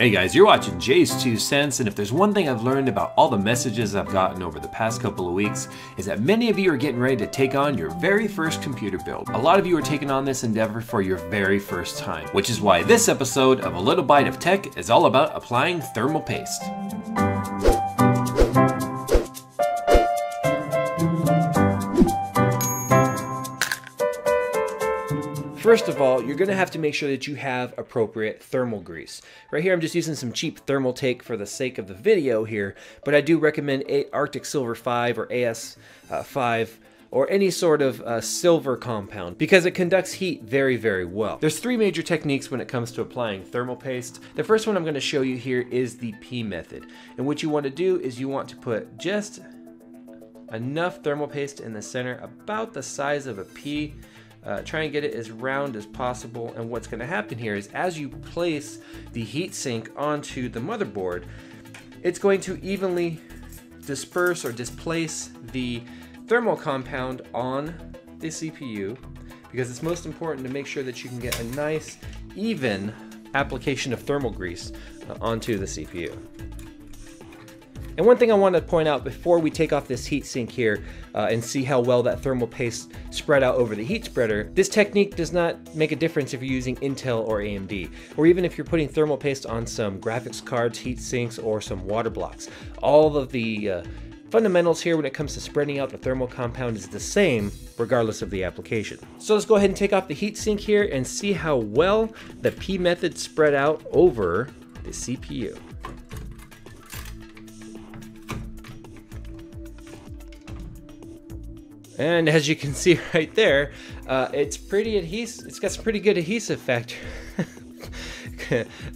Hey guys, you're watching Jay's 2 cents, and if there's one thing I've learned about all the messages I've gotten over the past couple of weeks is that many of you are getting ready to take on your very first computer build. A lot of you are taking on this endeavor for your very first time, which is why this episode of A Little Bite of Tech is all about applying thermal paste. First of all, you're gonna have to make sure that you have appropriate thermal grease. Right here, I'm just using some cheap Thermaltake for the sake of the video here, but I do recommend Arctic Silver 5 or AS5 or any sort of silver compound because it conducts heat very, very well. There's three major techniques when it comes to applying thermal paste. The first one I'm gonna show you here is the P method. And what you wanna do is you want to put just enough thermal paste in the center, about the size of a pea. Try and get it as round as possible, and what's going to happen here is as you place the heatsink onto the motherboard, it's going to evenly disperse or displace the thermal compound on the CPU, because it's most important to make sure that you can get a nice even application of thermal grease onto the CPU. And one thing I want to point out before we take off this heat sink here and see how well that thermal paste spread out over the heat spreader, this technique does not make a difference if you're using Intel or AMD, or even if you're putting thermal paste on some graphics cards, heat sinks, or some water blocks. All of the fundamentals here when it comes to spreading out the thermal compound is the same regardless of the application. So let's go ahead and take off the heat sink here and see how well the P method spread out over the CPU. And as you can see right there, it's pretty adhesive. It's got some pretty good adhesive factor.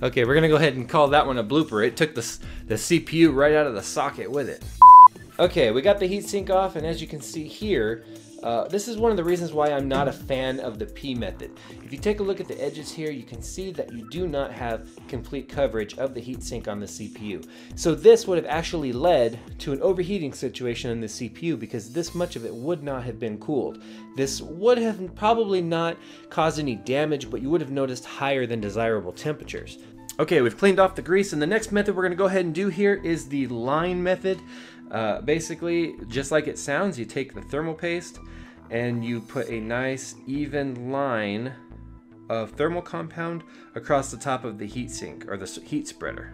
Okay, we're gonna go ahead and call that one a blooper. It took the CPU right out of the socket with it. Okay, we got the heatsink off, and as you can see here, this is one of the reasons why I'm not a fan of the P method. If you take a look at the edges here, you can see that you do not have complete coverage of the heatsink on the CPU. So this would have actually led to an overheating situation in the CPU because this much of it would not have been cooled. This would have probably not caused any damage, but you would have noticed higher than desirable temperatures. Okay, we've cleaned off the grease, and the next method we're gonna go ahead and do here is the line method. Basically, just like it sounds, you take the thermal paste and you put a nice even line of thermal compound across the top of the heatsink or the heat spreader.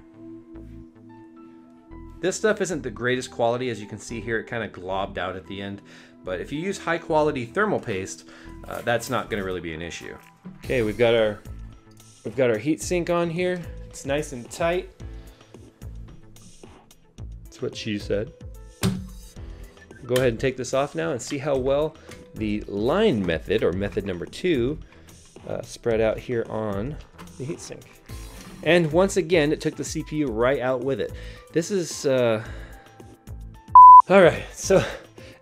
This stuff isn't the greatest quality, as you can see here, it kind of globbed out at the end, but if you use high quality thermal paste, that's not gonna really be an issue. Okay, we've got our heatsink on here. It's nice and tight. That's what she said. Go ahead and take this off now and see how well the line method, or method number two, spread out here on the heatsink. And once again, it took the CPU right out with it. This is, all right, so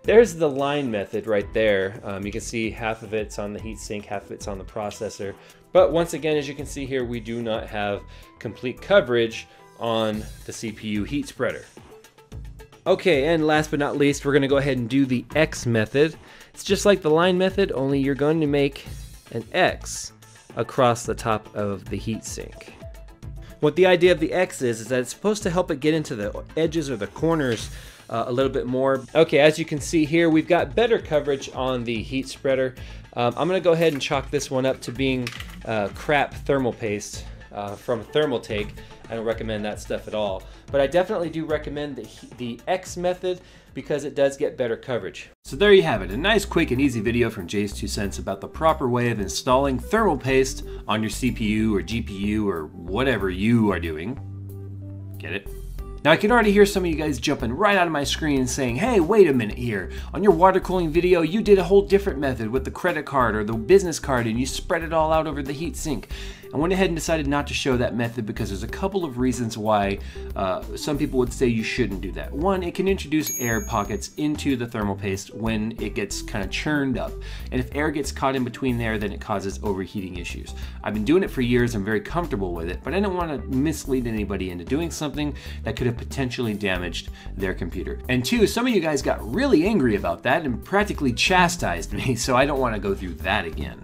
there's the line method right there. You can see half of it's on the heatsink, half of it's on the processor. But once again, as you can see here, we do not have complete coverage on the CPU heat spreader. Okay, and last but not least, we're gonna go ahead and do the X method. It's just like the line method, only you're going to make an X across the top of the heatsink. What the idea of the X is that it's supposed to help it get into the edges or the corners a little bit more. Okay, as you can see here, we've got better coverage on the heat spreader. I'm gonna go ahead and chalk this one up to being crap thermal paste from Thermaltake. I don't recommend that stuff at all, but I definitely do recommend the X method because it does get better coverage. So there you have it, a nice quick and easy video from Jay's 2 cents about the proper way of installing thermal paste on your CPU or GPU or whatever you are doing. Get it? Now I can already hear some of you guys jumping right out of my screen saying, hey, wait a minute here. On your water cooling video, you did a whole different method with the credit card or the business card and you spread it all out over the heat sink. I went ahead and decided not to show that method because there's a couple of reasons why some people would say you shouldn't do that. One, it can introduce air pockets into the thermal paste when it gets kind of churned up. And if air gets caught in between there, then it causes overheating issues. I've been doing it for years, I'm very comfortable with it, but I don't want to mislead anybody into doing something that could have potentially damaged their computer. And two, some of you guys got really angry about that and practically chastised me, so I don't want to go through that again.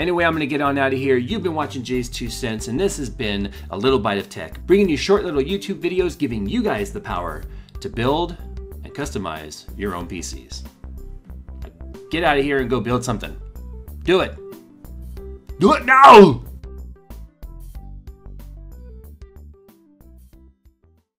Anyway, I'm gonna get on out of here. You've been watching Jay's 2 cents, and this has been A Little Bite of Tech, bringing you short little YouTube videos, giving you guys the power to build and customize your own PCs. Get out of here and go build something. Do it. Do it now!